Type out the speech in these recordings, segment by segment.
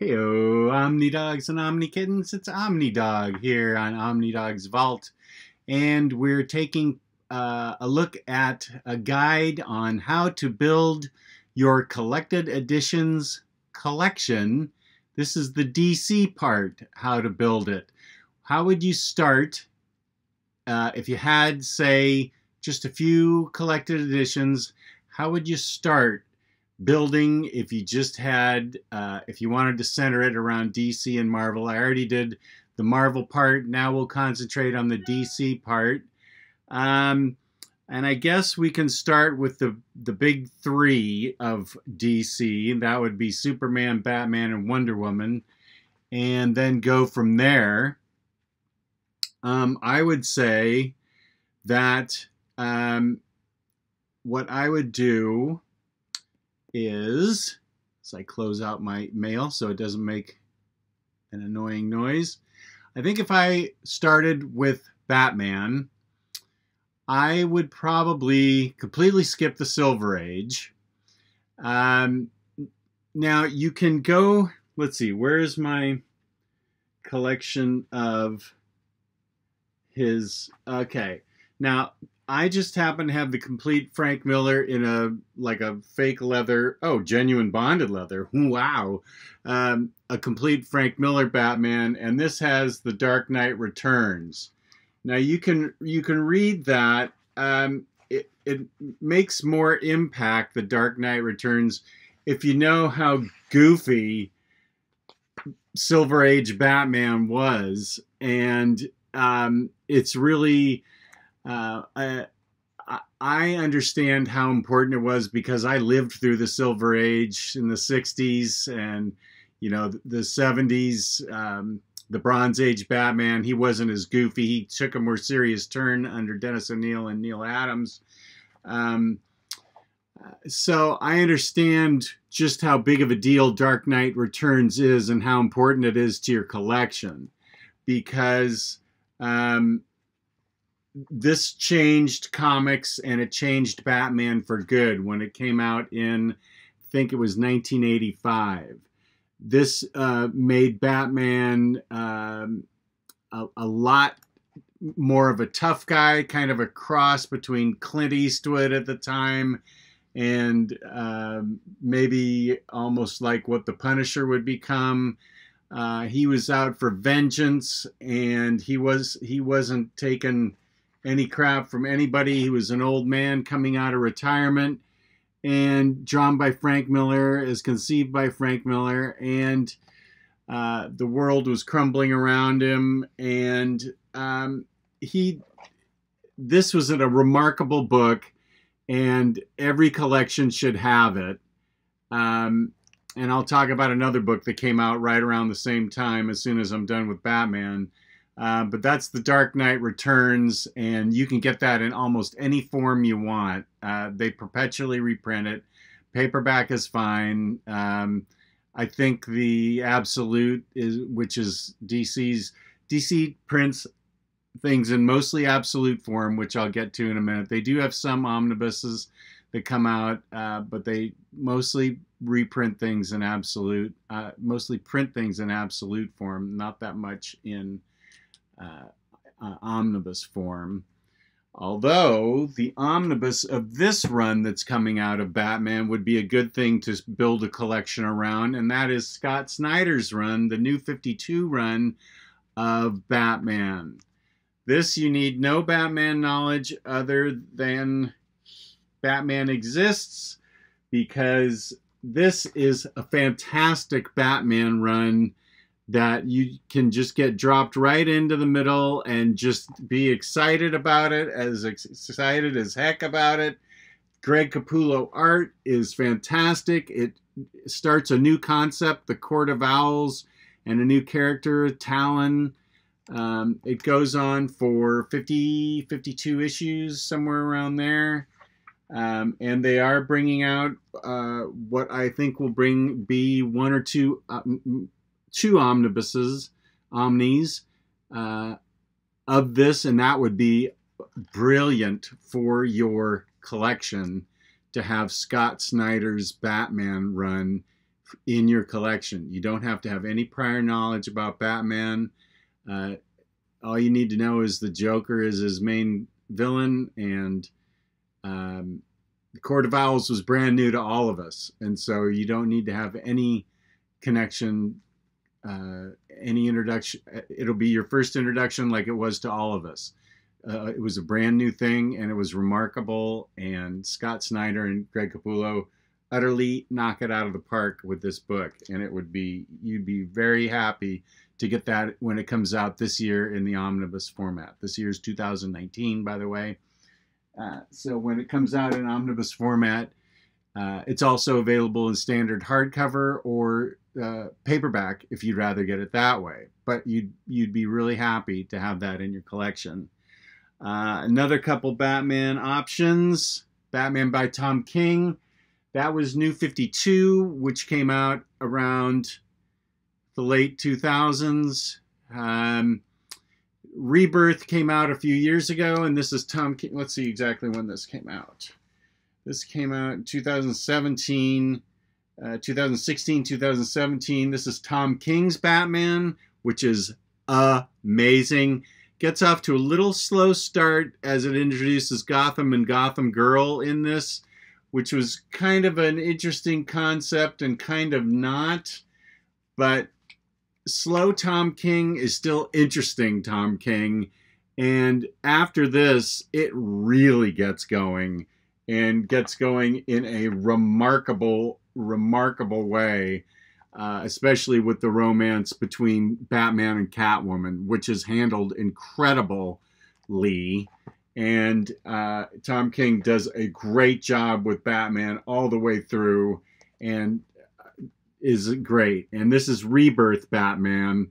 Heyo, Omnidogs and Omnikittens, it's Omnidog here on Omnidog's Vault, and we're taking a look at a guide on how to build your collected editions collection. This is the DC part, how to build it. How would you start if you had, say, just a few collected editions? How would you start building if you just had, if you wanted to center it around DC and Marvel? I already did the Marvel part. Now we'll concentrate on the DC part. And I guess we can start with the big three of DC. That would be Superman, Batman, and Wonder Woman, and then go from there. I would say that what I would do is, as I close out my mail so it doesn't make an annoying noise, I think if I started with Batman, I would probably completely skip the Silver Age. Now you can go, let's see, where's my collection of his, okay. Now, I just happen to have the complete Frank Miller in a, like a fake leather, oh, genuine bonded leather, wow. A complete Frank Miller Batman, and this has the Dark Knight Returns. Now you can read that. It makes more impact, the Dark Knight Returns, if you know how goofy Silver Age Batman was, and it's really, I understand how important it was because I lived through the Silver Age in the 60s and, you know, the 70s. The Bronze Age Batman, he wasn't as goofy. He took a more serious turn under Dennis O'Neill and Neil Adams. So I understand just how big of a deal Dark Knight Returns is and how important it is to your collection, because this changed comics and it changed Batman for good when it came out in, I think it was 1985. This made Batman a lot more of a tough guy, kind of a cross between Clint Eastwood at the time and maybe almost like what the Punisher would become. He was out for vengeance, and he wasn't taking any crap from anybody. He was an old man coming out of retirement, and drawn by Frank Miller, is conceived by Frank Miller, and the world was crumbling around him, and this was a remarkable book, and every collection should have it. And I'll talk about another book that came out right around the same time as soon as I'm done with Batman. But that's The Dark Knight Returns, and you can get that in almost any form you want. They perpetually reprint it. Paperback is fine. I think the Absolute, which is DC's, DC prints things in mostly absolute form, which I'll get to in a minute. They do have some omnibuses that come out, but they mostly reprint things in absolute, mostly print things in absolute form, not that much in omnibus form. Although the omnibus of this run that's coming out of Batman would be a good thing to build a collection around, and that is Scott Snyder's run, the New 52 run of Batman. This, you need no Batman knowledge other than Batman exists, because this is a fantastic Batman run that you can just get dropped right into the middle and just be excited about it, as excited as heck about it. Greg Capullo art is fantastic. It starts a new concept, the Court of Owls, and a new character, Talon. It goes on for 50, 52 issues, somewhere around there. And they are bringing out what I think will be one or two... two omnis of this, and that would be brilliant for your collection to have Scott Snyder's Batman run in your collection. You don't have to have any prior knowledge about Batman. All you need to know is the Joker is his main villain, and the Court of Owls was brand new to all of us, and so you don't need to have any connection, any introduction. It'll be your first introduction like it was to all of us. It was a brand new thing, and it was remarkable, and Scott Snyder and Greg Capullo utterly knock it out of the park with this book, and it would be, you'd be very happy to get that when it comes out this year in the omnibus format. This year's 2019, by the way. So when it comes out in omnibus format, it's also available in standard hardcover or paperback if you'd rather get it that way. But you'd be really happy to have that in your collection. Another couple Batman options. Batman by Tom King. That was New 52, which came out around the late 2000s. Rebirth came out a few years ago, and this is Tom King. Let's see exactly when this came out. This came out in 2017, 2016, 2017. This is Tom King's Batman, which is amazing. Gets off to a little slow start as it introduces Gotham and Gotham Girl in this, which was kind of an interesting concept and kind of not, but slow Tom King is still interesting Tom King, and after this, it really gets going, and gets going in a remarkable, remarkable way, especially with the romance between Batman and Catwoman, which is handled incredibly, and Tom King does a great job with Batman all the way through, and is great. And this is Rebirth Batman,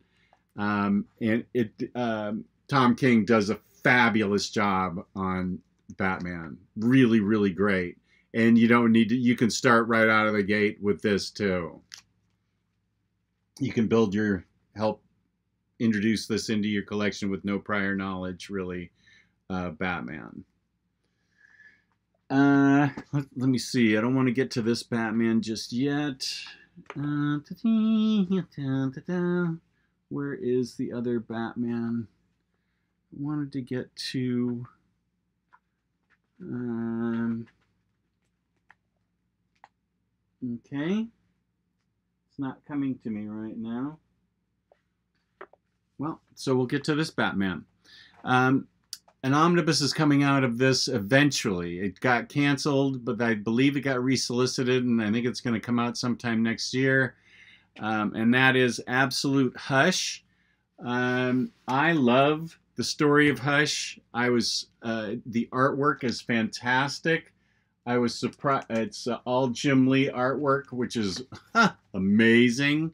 and it Tom King does a fabulous job on Batman, really, really great. And you don't need to, you can start right out of the gate with this too. You can build your, help introduce this into your collection with no prior knowledge, really, Batman. Let me see, I don't want to get to this Batman just yet. Where is the other Batman? I wanted to get to okay, it's not coming to me right now. Well, so we'll get to this Batman. An omnibus is coming out of this eventually. It got canceled, but I believe it got resolicited, and I think it's going to come out sometime next year. And that is Absolute Hush. I love the story of Hush. I was the artwork is fantastic. I was surprised. It's all Jim Lee artwork, which is amazing.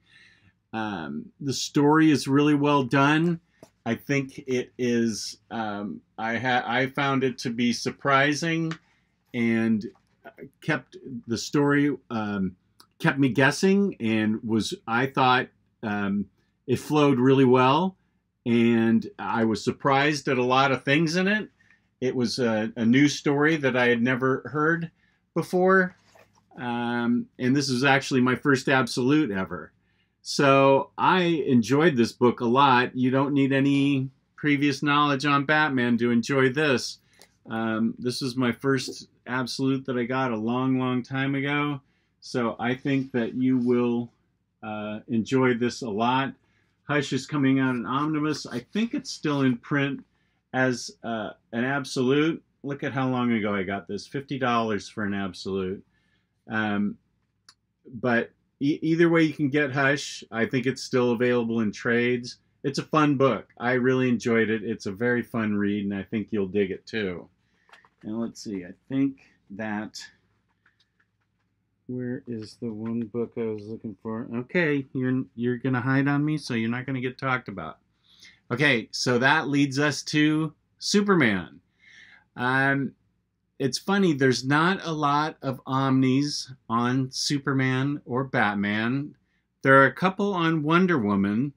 The story is really well done. I think it is, I found it to be surprising, and kept the story, kept me guessing, and was, I thought it flowed really well, and I was surprised at a lot of things in it. It was a new story that I had never heard before, and this is actually my first Absolute ever. So I enjoyed this book a lot. You don't need any previous knowledge on Batman to enjoy this. This is my first Absolute that I got a long, long time ago. So I think that you will enjoy this a lot. Hush is coming out in omnibus. I think it's still in print as an Absolute. Look at how long ago I got this. $50 for an Absolute. But either way you can get Hush. I think it's still available in trades. It's a fun book. I really enjoyed it. It's a very fun read, and I think you'll dig it too. And let's see, I think that, where is the one book I was looking for? Okay, you're going to hide on me, so you're not going to get talked about. Okay, so that leads us to Superman. It's funny, there's not a lot of omnis on Superman or Batman. There are a couple on Wonder Woman,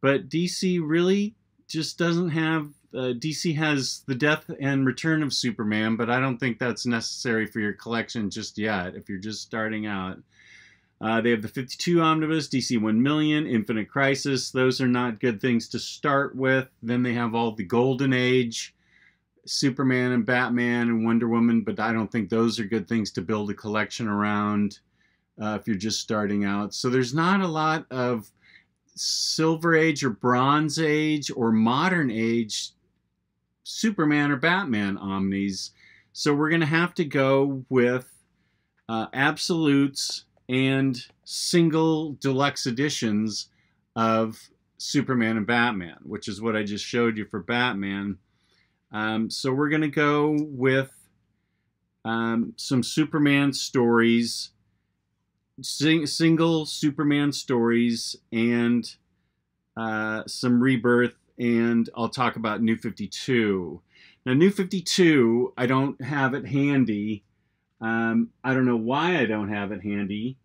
but DC really just doesn't have... DC has the death and return of Superman, but I don't think that's necessary for your collection just yet if you're just starting out. They have the 52 Omnibus, DC 1 Million, Infinite Crisis. Those are not good things to start with. Then they have all the Golden Age, Superman and Batman and Wonder Woman, but I don't think those are good things to build a collection around if you're just starting out. So there's not a lot of Silver Age or Bronze Age or Modern Age Superman or Batman omnis. So we're going to have to go with absolutes and single deluxe editions of Superman and Batman, which is what I just showed you for Batman. So we're going to go with some Superman stories, single Superman stories, and some Rebirth, and I'll talk about New 52. Now, New 52, I don't have it handy. I don't know why I don't have it handy,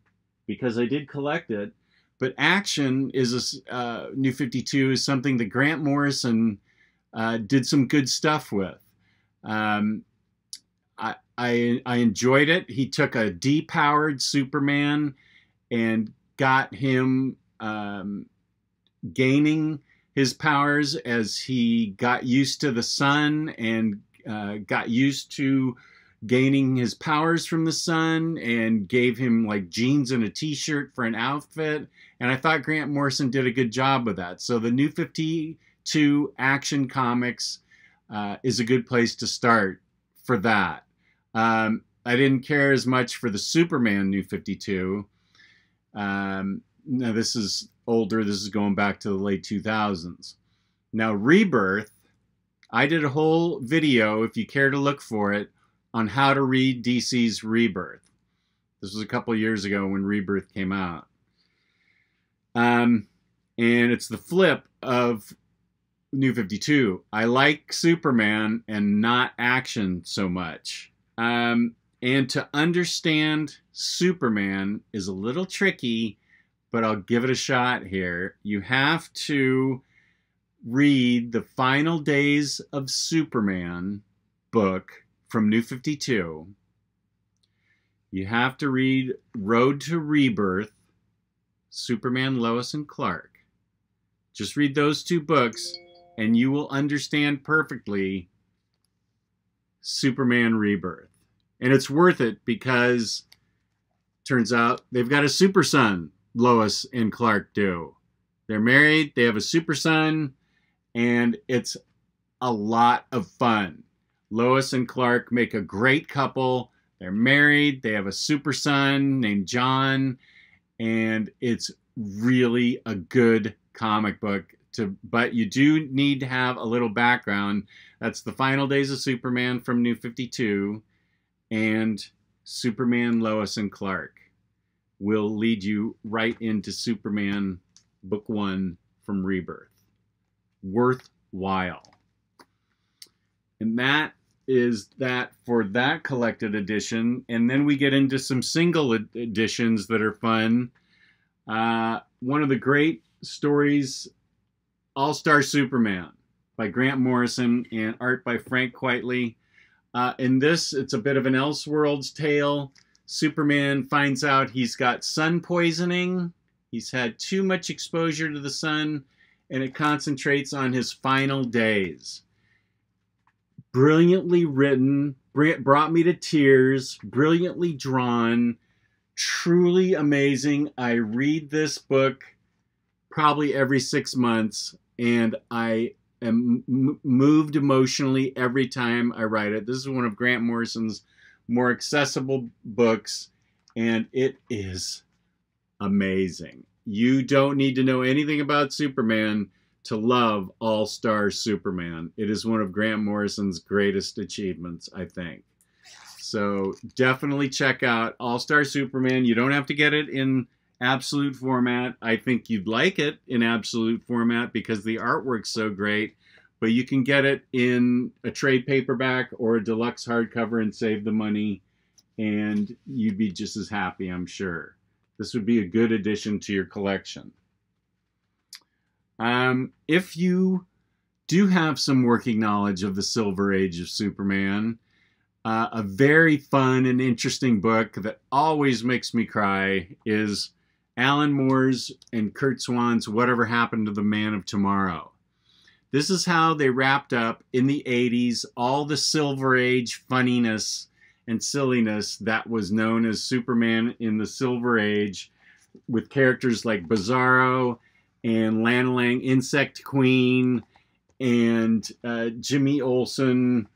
because I did collect it. But Action is a, New 52 is something that Grant Morrison did some good stuff with. I enjoyed it. He took a depowered Superman and got him gaining his powers as he got used to the sun and got used to gaining his powers from the sun, and gave him like jeans and a t-shirt for an outfit. And I thought Grant Morrison did a good job with that. So the New 52 to Action Comics is a good place to start for that. I didn't care as much for the Superman New 52. Now this is older. This is going back to the late 2000s. Now Rebirth, I did a whole video, if you care to look for it, on how to read DC's Rebirth. This was a couple years ago when Rebirth came out. And it's the flip of New 52. I like Superman and not Action so much. And to understand Superman is a little tricky, but I'll give it a shot here. You have to read the Final Days of Superman book from New 52. You have to read Road to Rebirth, Superman, Lois, and Clark. Just read those two books, and you will understand perfectly Superman Rebirth. And it's worth it, because turns out they've got a super son, Lois and Clark do. They're married, they have a super son, and it's a lot of fun. Lois and Clark make a great couple. They're married, they have a super son named John, and it's really a good comic book. But you do need to have a little background. That's the Final Days of Superman from New 52, and Superman, Lois, and Clark will lead you right into Superman Book 1 from Rebirth. Worthwhile. And that is that for that collected edition. And then we get into some single editions that are fun. One of the great stories, All-Star Superman by Grant Morrison and art by Frank Quitely. In this, it's a bit of an Elseworlds tale. Superman finds out he's got sun poisoning. He's had too much exposure to the sun, and it concentrates on his final days. Brilliantly written, brought me to tears, brilliantly drawn, truly amazing. I read this book probably every 6 months, and I am moved emotionally every time I write it. This is one of Grant Morrison's more accessible books, and it is amazing. You don't need to know anything about Superman to love All-Star Superman. It is one of Grant Morrison's greatest achievements, I think. So definitely check out All-Star Superman. You don't have to get it in absolute format. I think you'd like it in absolute format because the artwork's so great, but you can get it in a trade paperback or a deluxe hardcover and save the money, and you'd be just as happy, I'm sure. This would be a good addition to your collection. If you do have some working knowledge of the Silver Age of Superman, A very fun and interesting book that always makes me cry is Alan Moore's and Kurt Swan's Whatever Happened to the Man of Tomorrow. This is how they wrapped up in the 80s all the Silver Age funniness and silliness that was known as Superman in the Silver Age, with characters like Bizarro and Lana Lang, Insect Queen, and Jimmy Olsen,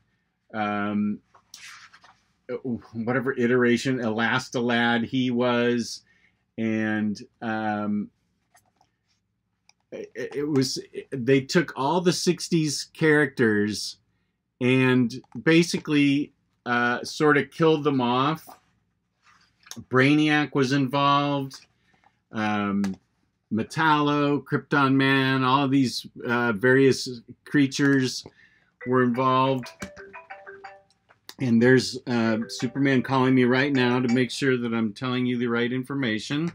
whatever iteration, Elastilad he was, and they took all the 60s characters and basically sort of killed them off. Brainiac was involved, Metallo, Krypton Man, all these various creatures were involved. And there's Superman calling me right now to make sure that I'm telling you the right information.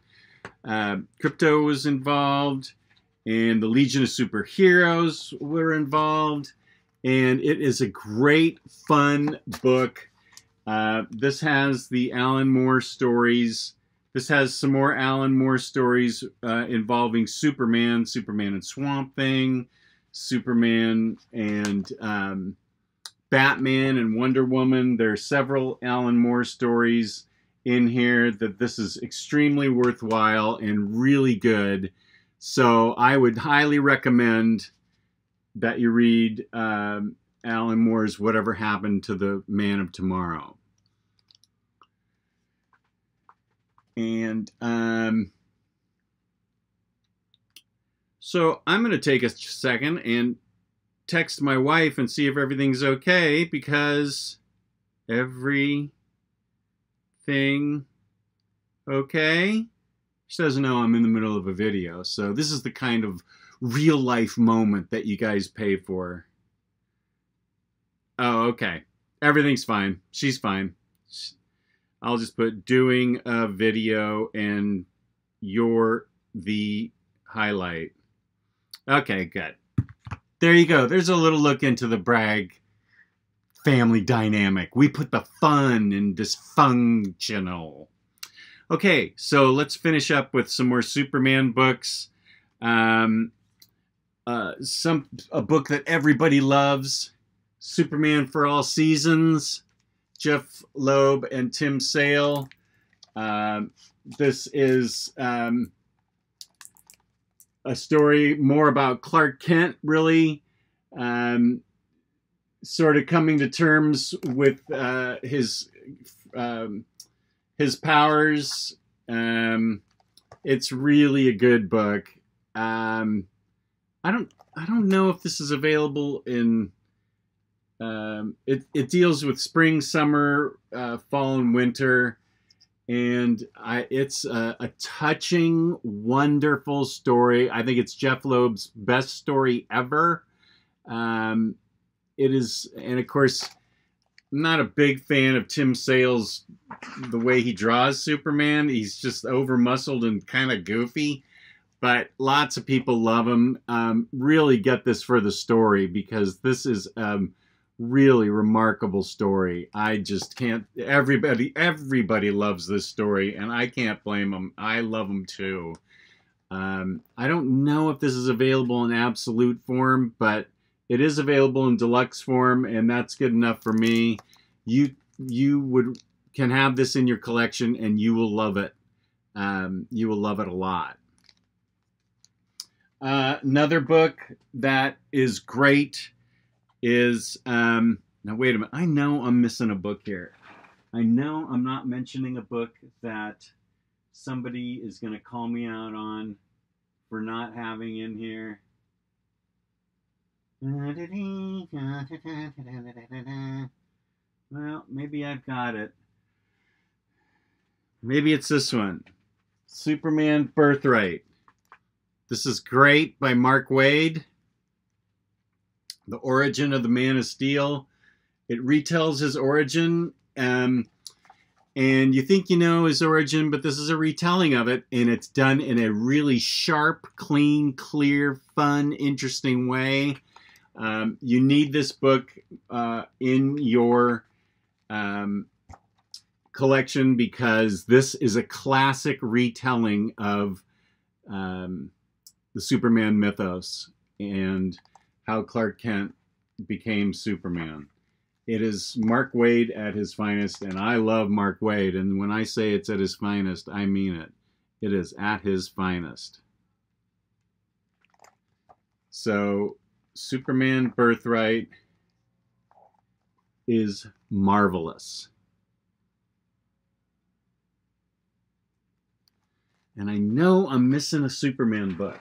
Krypto was involved, and the Legion of Superheroes were involved. And it is a great, fun book. This has the Alan Moore stories. This has some more Alan Moore stories involving Superman, Superman and Swamp Thing, Superman and Batman and Wonder Woman. There are several Alan Moore stories in here that this is extremely worthwhile and really good. So I would highly recommend that you read Alan Moore's Whatever Happened to the Man of Tomorrow. And so I'm going to take a second and text my wife and see if everything's okay, because everything okay? She doesn't know I'm in the middle of a video. So this is the kind of real life moment that you guys pay for. Oh, okay. Everything's fine. She's fine. I'll just put doing a video and you're the highlight. Okay, good. There you go. There's a little look into the Bragg family dynamic. We put the fun in dysfunctional. Okay, so let's finish up with some more Superman books. A book that everybody loves, Superman for All Seasons, Jeff Loeb and Tim Sale. This is a story more about Clark Kent, really, sort of coming to terms with his powers. It's really a good book. I don't know if this is available in. It deals with spring, summer, fall, and winter. And it's a touching, wonderful story. I think it's Jeff Loeb's best story ever. It is, and of course, I'm not a big fan of Tim Sale's, the way he draws Superman. He's just over-muscled and kind of goofy, but lots of people love him. Really get this for the story, because this is really remarkable story. I just can't, everybody loves this story, and I can't blame them. I love them too. I don't know if this is available in absolute form, but it is available in deluxe form, and that's good enough for me. You can have this in your collection, and you will love it. You will love it a lot. Another book that is great is, now wait a minute, I know I'm missing a book here. I know I'm not mentioning a book that somebody is going to call me out on for not having in here. Well, maybe I've got it. Maybe it's this one. Superman Birthright. This is great, by Mark Waid. The origin of the Man of Steel. It retells his origin, and you think you know his origin, but this is a retelling of it, and it's done in a really sharp, clean, clear, fun, interesting way. You need this book in your collection because this is a classic retelling of the Superman mythos and how Clark Kent became Superman. It is Mark Waid at his finest, and I love Mark Waid. And when I say it's at his finest, I mean it. It is at his finest. So Superman Birthright is marvelous. And I know I'm missing a Superman book.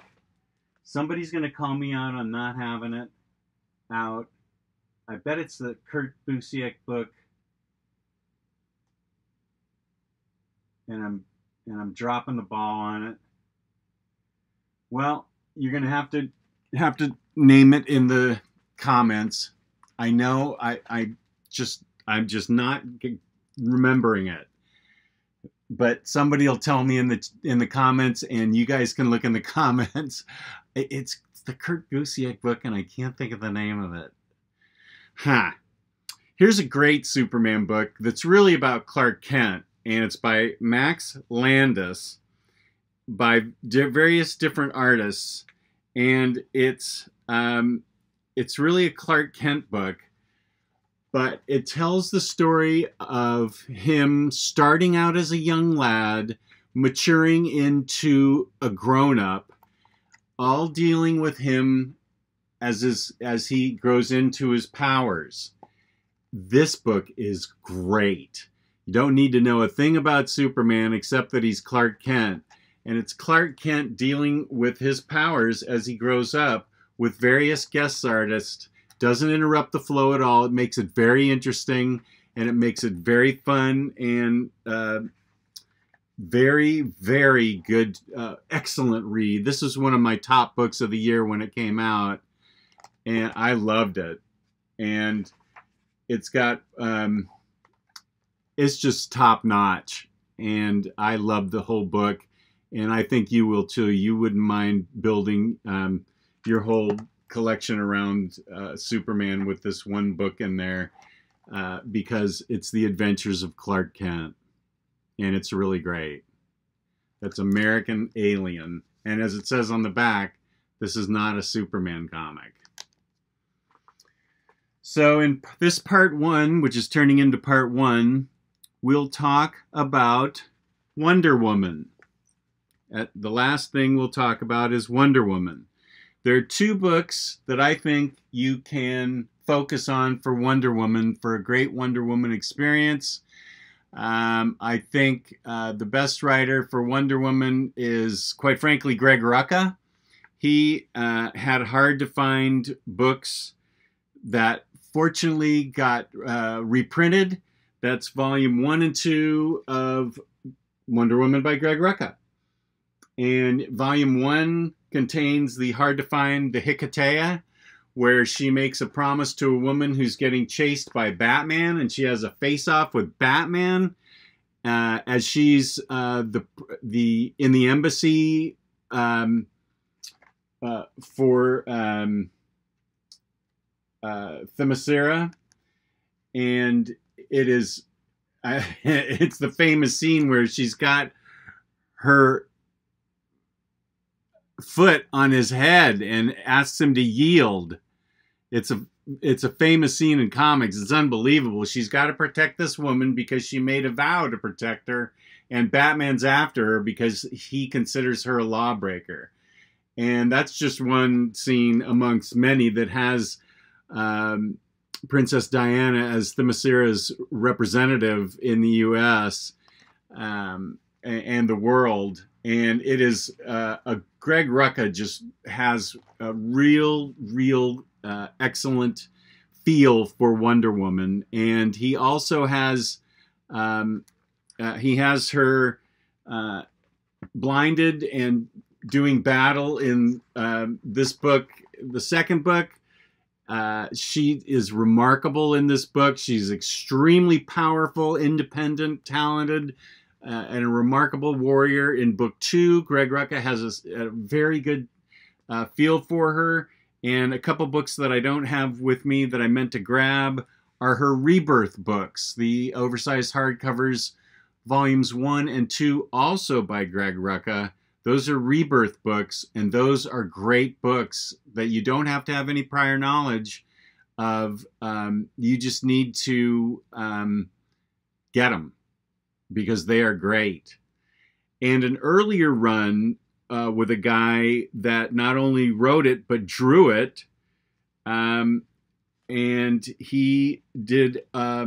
Somebody's going to call me out on not having it out. I bet it's the Kurt Busiek book. And I'm dropping the ball on it. Well, you're going to have to name it in the comments. I know I'm just not remembering it. But somebody will tell me in the comments, and you guys can look in the comments. It's the Kurt Busiek book, and I can't think of the name of it. Huh. Here's a great Superman book that's really about Clark Kent, and it's by Max Landis, by various different artists, and it's really a Clark Kent book. But it tells the story of him starting out as a young lad, maturing into a grown-up, all dealing with him as he grows into his powers. This book is great. You don't need to know a thing about Superman except that he's Clark Kent. And it's Clark Kent dealing with his powers as he grows up with various guest artists. Doesn't interrupt the flow at all. It makes it very interesting, and it makes it very fun, and very, very good, excellent read. This is one of my top books of the year when it came out, and I loved it. And it's got, it's just top notch, and I loved the whole book, and I think you will too. You wouldn't mind building your whole collection around Superman with this one book in there because it's the adventures of Clark Kent, and it's really great. That's American Alien, and as it says on the back, this is not a Superman comic. So in this part one, which is turning into part one, we'll talk about Wonder Woman. The last thing we'll talk about is Wonder Woman. There are two books that I think you can focus on for Wonder Woman, for a great Wonder Woman experience. I think the best writer for Wonder Woman is, quite frankly, Greg Rucka. He had hard-to-find books that fortunately got reprinted. That's Volume 1 and 2 of Wonder Woman by Greg Rucka. And Volume 1 contains the hard-to-find the Hikatea, where she makes a promise to a woman who's getting chased by Batman, and she has a face-off with Batman as she's in the embassy for Themyscira, and it is it's the famous scene where she's got her foot on his head and asks him to yield. It's a famous scene in comics. It's unbelievable. She's got to protect this woman because she made a vow to protect her, and Batman's after her because he considers her a lawbreaker. And that's just one scene amongst many that has Princess Diana as Themyscira's representative in the U.S. And the world. And it is Greg Rucka just has a real excellent feel for Wonder Woman, and he also has her blinded and doing battle in this book, the second book. She is remarkable in this book. She's extremely powerful, independent, talented. And a remarkable warrior. In book two, Greg Rucka has a very good feel for her. And a couple books that I don't have with me that I meant to grab are her Rebirth books, the oversized hardcovers, volumes 1 and 2, also by Greg Rucka. Those are Rebirth books, and those are great books that you don't have to have any prior knowledge of. You just need to get them, because they are great. And an earlier run with a guy that not only wrote it, but drew it. And he did a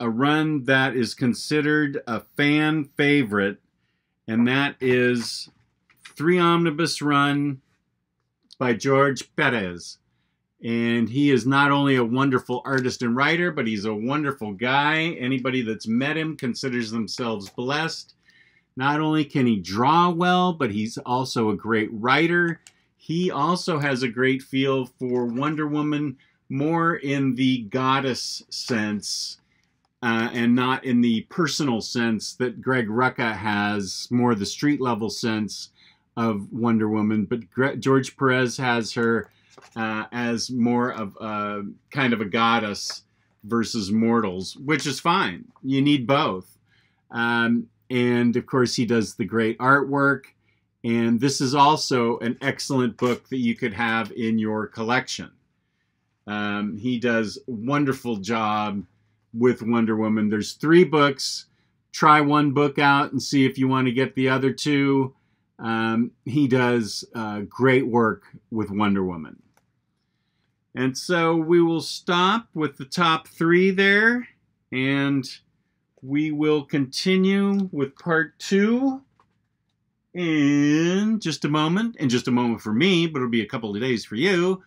run that is considered a fan favorite, and that is Three Omnibus Run by George Perez. And he is not only a wonderful artist and writer, but he's a wonderful guy. Anybody that's met him considers themselves blessed. Not only can he draw well, but he's also a great writer. He also has a great feel for Wonder Woman, more in the goddess sense and not in the personal sense that Greg Rucka has, more the street level sense of Wonder Woman. But George Perez has her as more of a kind of a goddess versus mortals, which is fine. You need both. And of course he does the great artwork. And this is also an excellent book that you could have in your collection. He does a wonderful job with Wonder Woman. There's 3 books. Try one book out and see if you want to get the other 2. He does great work with Wonder Woman. And so we will stop with the top 3 there, and we will continue with part 2 in just a moment. In just a moment for me, but it'll be a couple of days for you.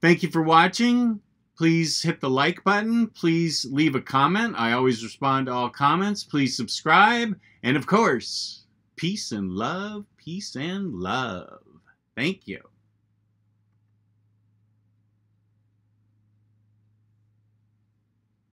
Thank you for watching. Please hit the like button. Please leave a comment. I always respond to all comments. Please subscribe. And of course, peace and love. Peace and love. Thank you.